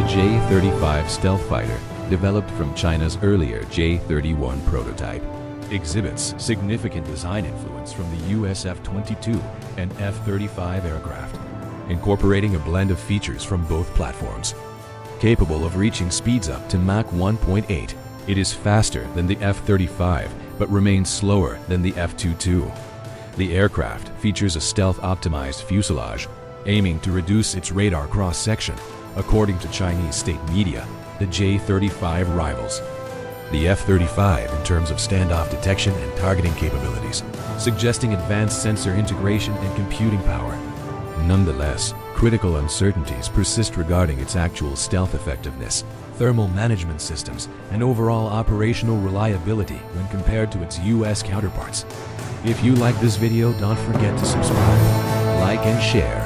The J-35 stealth fighter, developed from China's earlier J-31 prototype, exhibits significant design influence from the US F-22 and F-35 aircraft, incorporating a blend of features from both platforms. Capable of reaching speeds up to Mach 1.8, it is faster than the F-35 but remains slower than the F-22. The aircraft features a stealth-optimized fuselage, aiming to reduce its radar cross-section. According to Chinese state media, the J-35 rivals the F-35 in terms of standoff detection and targeting capabilities, suggesting advanced sensor integration and computing power. Nonetheless, critical uncertainties persist regarding its actual stealth effectiveness, thermal management systems, and overall operational reliability when compared to its U.S. counterparts. If you like this video, don't forget to subscribe, like, and share.